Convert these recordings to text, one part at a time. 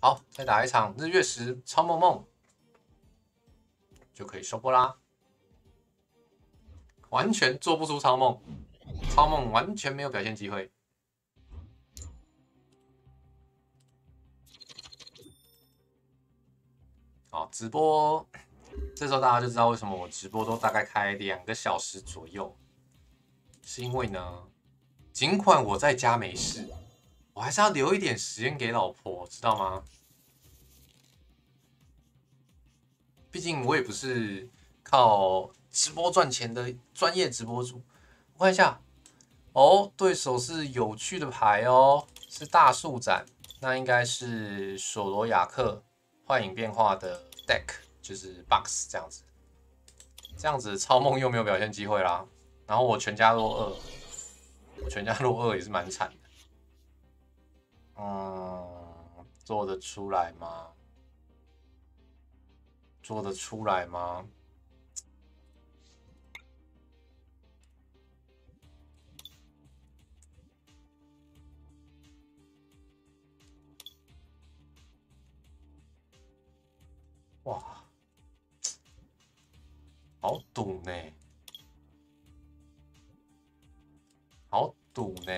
好，再打一场日月石超梦梦，就可以收获啦。完全做不出超梦，超梦完全没有表现机会。 好，直播这时候大家就知道为什么我直播都大概开2个小时左右，是因为呢，尽管我在家没事，我还是要留一点时间给老婆，知道吗？毕竟我也不是靠直播赚钱的专业直播主。我看一下，哦，对手是有趣的牌哦，是大树斩，那应该是索罗亚克。 幻影变化的 deck 就是 box 这样子，这样子超梦又没有表现机会啦。然后我全家落二，我全家落二也是蛮惨的。嗯，做得出来吗？做得出来吗？哇，好赌呢，好赌呢！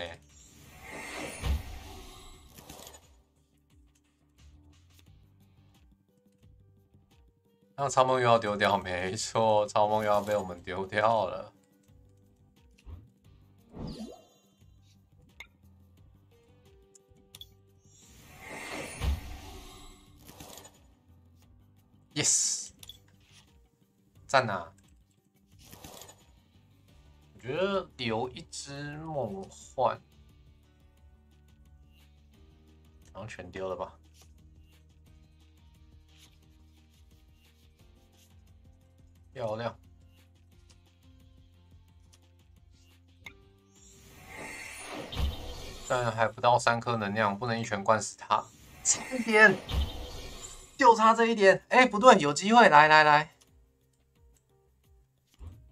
那超梦又要丢掉，没错，超梦又要被我们丢掉了。yes， 赞啊！我觉得留一只梦幻，然后全丢了吧。漂亮！但还不到3颗能量，不能一拳灌死他，差一点。 就差这一点，哎、欸，不对，有机会，来来来，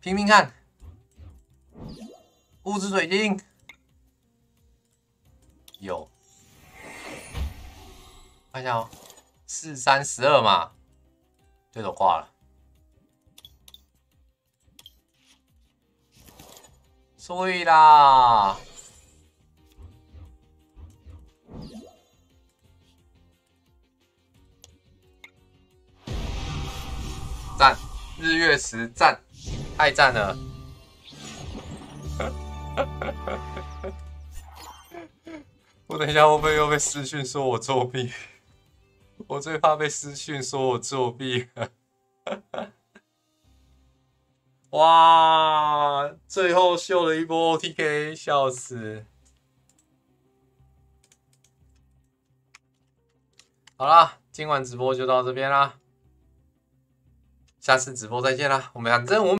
拼拼看，物质水晶有，看一下哦，4、3、12嘛，对手挂了，所以啦。 赞，日月石赞，太赞了！我等一下会不会又被私讯说我作弊？我最怕被私讯说我作弊了。哇，最后秀了一波 OTK， 笑死！好啦，今晚直播就到这边啦。 下次直播再见啦！我们反正我。